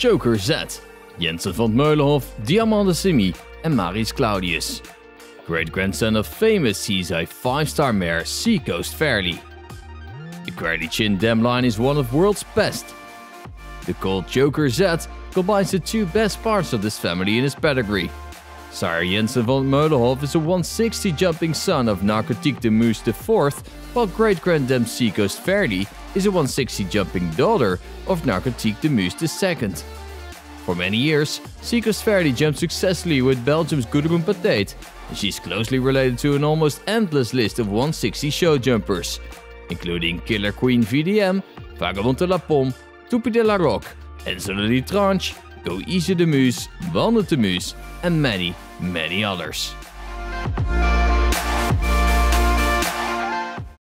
Joker Z, Jenson van 't Meulenhof, Diamant de Semilly and Marius Claudius. Great-grandson of famous seaside 5-star mare Sea Coast Ferly. The Qerly Chin Dam line is one of world's best. The colt Joker Z combines the two best parts of this family in his pedigree. Sire Jenson van 't Meulenhof is a 160 jumping son of Narcotique de Muze IV, while great-granddam Sea Coast Ferly is a 160 jumping daughter of Narcotique de Muze II. For many years, Sea Coast Ferly jumped successfully with Belgium's Gudrun Patteet, and she's closely related to an almost endless list of 160 show jumpers, including Killer Queen VDM, Vagabond de la Pomme, Toupie de la Roque, Ensor de Litrange, Go Easy de Muus, Walnut de Muus, and many, many others.